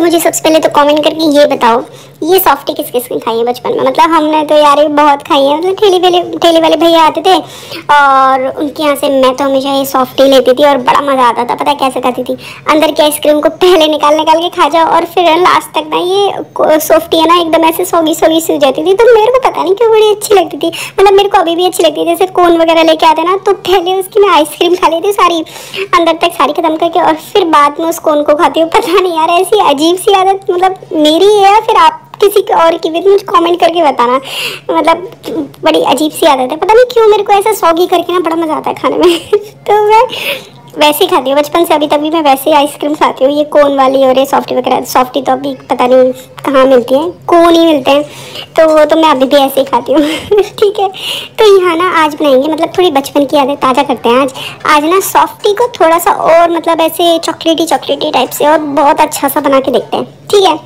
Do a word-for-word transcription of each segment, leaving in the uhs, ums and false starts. अच्छा मुझे सबसे पहले तो कमेंट करके ये बताओ, ये सॉफ्टी किस किस ने खाई है बचपन में। मतलब हमने तो यार बहुत खाई है। मतलब ठेली वाले ठेली वाले भैया आते थे और उनके यहाँ से मैं तो हमेशा ये सॉफ्टी लेती थी और बड़ा मज़ा आता था। पता है कैसे खाती थी, अंदर की आइसक्रीम को पहले निकाल निकाल के खा जाओ और फिर लास्ट तक ना ये सॉफ्टी है ना एकदम ऐसे सौगी सौगी सी हो जाती थी। तो मेरे को पता नहीं क्यों बड़ी अच्छी लगती थी। मतलब मेरे को अभी भी अच्छी लगती थी। जैसे कोन वगैरह लेके आते ना तो पहले उसकी मैं आइसक्रीम खा लेती हूँ सारी, अंदर तक सारी ख़त्म करके, और फिर बाद में उस कोन को खाती हूँ। पता नहीं यार ऐसी अजीब सी आदत मतलब मेरी है या फिर आप किसी और की भी, मुझे कमेंट करके बताना। मतलब बड़ी अजीब सी आदत है, पता नहीं क्यों मेरे को ऐसा सौगी करके ना बड़ा मज़ा आता है खाने में। तो मैं वैसे ही खाती हूँ बचपन से अभी तक भी, मैं वैसे ही आइसक्रीम खाती हूँ। ये कोन वाली और ये सॉफ्टी वगैरह, सॉफ्टी तो अभी पता नहीं कहाँ मिलती है, कोन ही मिलते हैं, तो वो तो मैं अभी भी ऐसे ही खाती हूँ। ठीक है, तो यहाँ ना आज बनाएंगे, मतलब थोड़ी बचपन की यादें ताज़ा करते हैं आज। आज ना सॉफ्टी को थोड़ा सा और मतलब ऐसे चॉकलेटी चॉकलेटी टाइप से और बहुत अच्छा सा बना के देखते हैं। ठीक है,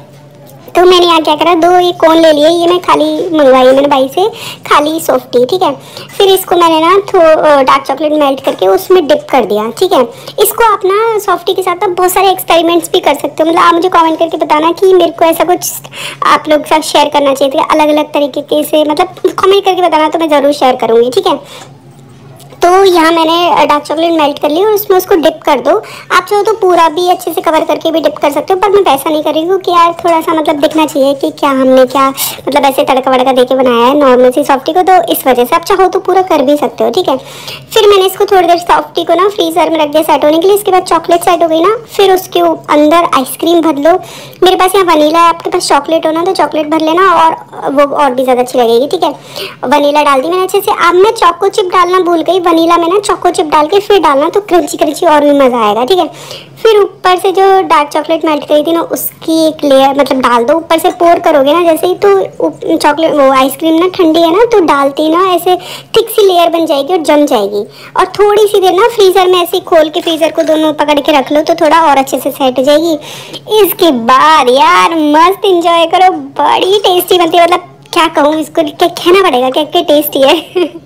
तो मैंने यहाँ क्या करा, दो ये कोन ले लिए, ये मैं खाली मंगवाई मैंने भाई से, खाली सॉफ्टी। ठीक है, फिर इसको मैंने ना थो डार्क चॉकलेट मेल्ट करके उसमें डिप कर दिया। ठीक है, इसको आप ना सॉफ्टी के साथ ना बहुत सारे एक्सपेरिमेंट्स भी कर सकते हो। मतलब आप मुझे कमेंट करके बताना कि मेरे को ऐसा कुछ आप लोग के साथ शेयर करना चाहिए था, अलग अलग तरीके से, मतलब कमेंट करके बताना तो मैं ज़रूर शेयर करूँगी। ठीक है, तो यहाँ मैंने डार्क चॉकलेट मेल्ट कर ली और उसमें उसको डिप कर दो। आप चाहो तो पूरा भी अच्छे से कवर करके भी डिप कर सकते हो, पर मैं वैसा नहीं करी क्योंकि यार थोड़ा सा मतलब दिखना चाहिए कि क्या हमने क्या मतलब ऐसे तड़का वड़का दे के बनाया है नॉर्मल सी सॉफ्टी को, तो इस वजह से आप चाहो तो पूरा कर भी सकते हो। ठीक है, फिर मैंने इसको थोड़ी देर सॉफ्टी को ना फ्रीज़र में रख दिया सेट होने के लिए। इसके बाद चॉकलेट सेट हो गई ना, फिर उसके अंदर आइसक्रीम भर लो। मेरे पास यहाँ वनीला है, आपके पास चॉकलेट हो ना तो चॉकलेट भर लेना और वो और भी ज़्यादा अच्छी लगेगी। ठीक है, वनीला डाल दी मैंने अच्छे से। अब मैं चॉको चिप डालना भूल गई, वनीला में ना चॉको चिप डाल के फिर डालना तो क्रंची क्रंची और भी मज़ा आएगा। ठीक है, फिर ऊपर से जो डार्क चॉकलेट मेल्ट करी थी ना उसकी एक लेयर मतलब डाल दो, ऊपर से पोर करोगे ना जैसे ही तो चॉकलेट वो आइसक्रीम ना ठंडी है ना तो डालती ना ऐसे थिक सी लेयर बन जाएगी और जम जाएगी। और थोड़ी सी देर ना फ्रीज़र में ऐसे खोल के फ्रीज़र को दोनों पकड़ के रख लो तो थोड़ा और अच्छे से सेट हो जाएगी। इसके बाद यार मस्त इंजॉय करो, बड़ी टेस्टी बनती है। मतलब क्या कहूँ इसको, क्या कहना पड़ेगा, क्या क्या टेस्टी है।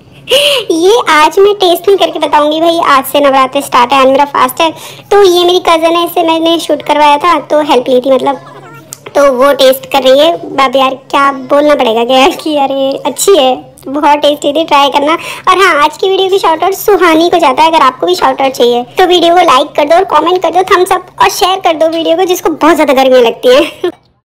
ये आज मैं टेस्ट नहीं करके बताऊंगी भाई, आज से नवरात्र स्टार्ट है, आज मेरा फास्ट है। तो ये मेरी कज़न है, इससे मैंने शूट करवाया था तो हेल्प ली थी मतलब, तो वो टेस्ट कर रही है। बाप यार क्या बोलना पड़ेगा क्या कि यार ये अच्छी है, बहुत टेस्टी थी, ट्राई करना। और हाँ, आज की वीडियो की शॉर्ट आउट सुहानी को जाता है। अगर आपको भी शॉर्ट आउट चाहिए तो वीडियो को लाइक कर दो और कॉमेंट कर दो, थम्स अप और शेयर कर दो वीडियो को, जिसको बहुत ज़्यादा गर्मी लगती है।